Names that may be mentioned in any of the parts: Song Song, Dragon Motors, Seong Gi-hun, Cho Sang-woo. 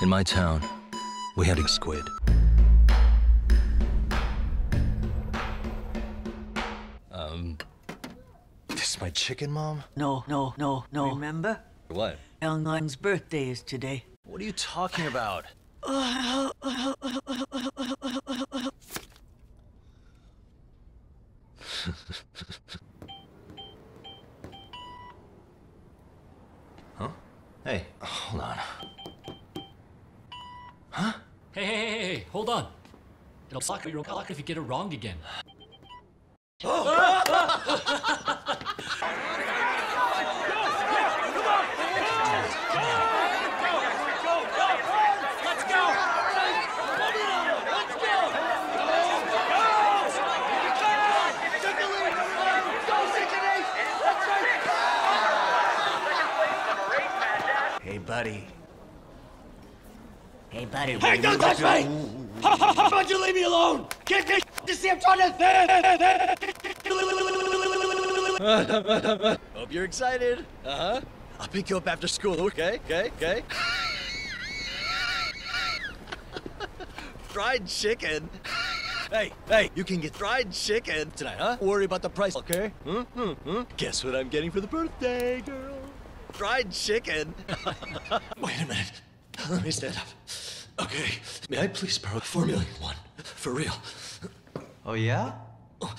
In my town, we had a squid. This is my chicken, Mom? No. Remember? What? Young's birthday is today. What are you talking about? Huh? Hey, hold on. Huh? Hey, hold on. It'll suck your cock if you get it wrong again. Hey buddy. Hey, don't touch me! How about you leave me alone? Get this to see I'm trying to. Hope you're excited. I'll pick you up after school, okay? Fried chicken. Hey, you can get fried chicken tonight, huh? Worry about the price, okay? Guess what I'm getting for the birthday, girl? Fried chicken. Wait a minute. Let me stand up. Okay. May I please borrow $4,000,001? For real. Oh, yeah? Oh,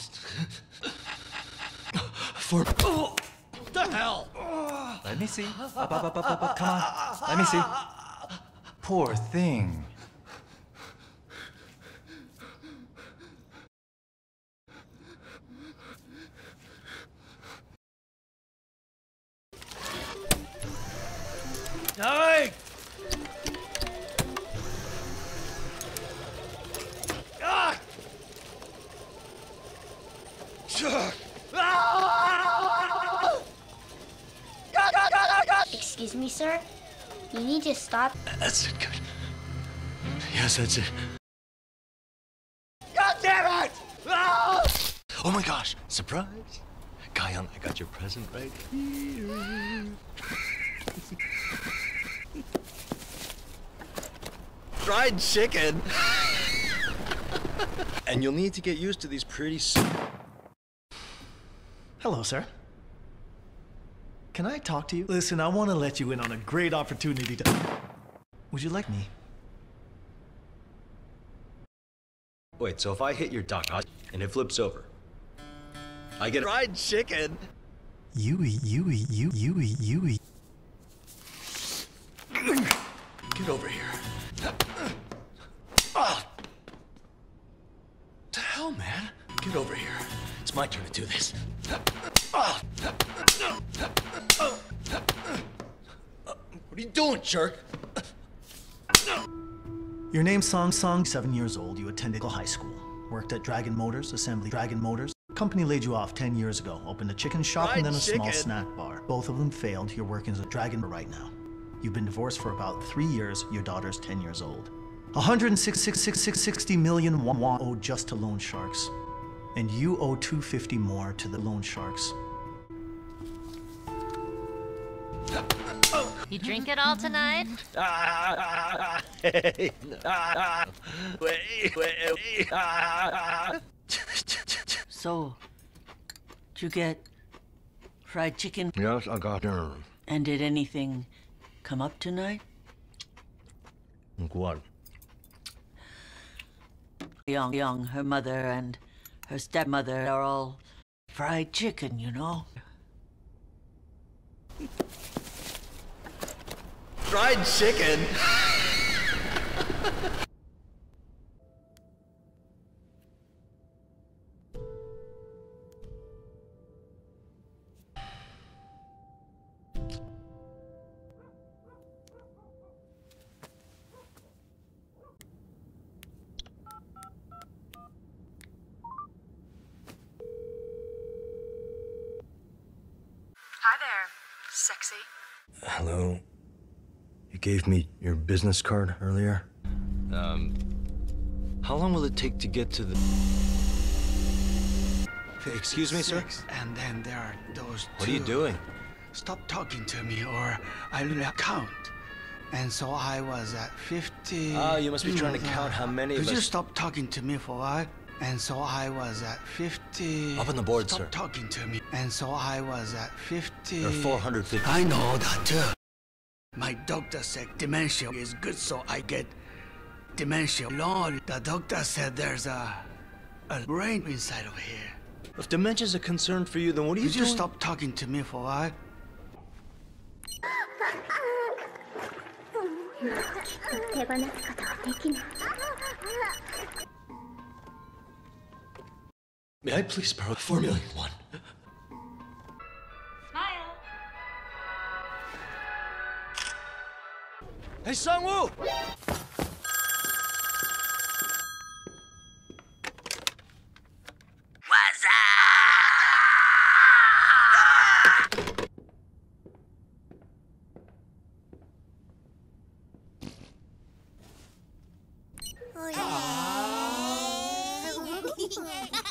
what the hell? Let me see. Let me see. Poor thing. Hey! Ah! Excuse me, sir. You need to stop. That's it. Good. Yes, that's it. God damn it! Ah! Oh my gosh! Surprise, Gi-hun! I got your present right here. Fried chicken. And you'll need to get used to these pretty Hello, sir. Can I talk to you? Listen, I want to let you in on a great opportunity to... Would you like me? Wait, so if I hit your dock and it flips over, I get fried chicken. You. Get over here. Hell, man. Get over here. It's my turn to do this. What are you doing, jerk? Your name's Song Song, 7 years old. You attended high school. Worked at Dragon Motors, assembly. Dragon Motors. Company laid you off 10 years ago. Opened a chicken shop and then a small snack bar. Both of them failed. You're working as a dragon right now. You've been divorced for about 3 years. Your daughter's 10 years old. 160 million won owed just to loan sharks, and you owe 250 more to the loan sharks. You drink it all tonight? So, did you get fried chicken? Yes, I got it. And did anything come up tonight? What? Young, her mother and her stepmother are all fried chicken, you know. Fried chicken? Sexy. Hello? You gave me your business card earlier? How long will it take to get to the... Excuse me, sir? And then there are those two. What are you doing? Stop talking to me or I will count. And so I was at 50. Ah, you must be trying to count how many of us. Could you stop talking to me for a while? And so I was at 50. Up on the board, sir. Stop talking to me. And so I was at 50. Or 450. I know that too. My doctor said dementia is good, so I get dementia. Lord, the doctor said there's a brain inside of here. If dementia is a concern for you, then what are you doing? Could you stop talking to me for a while? May I please borrow the $4,000,001? Smile! Hey, Sang-woo! What's up? Oh, yeah.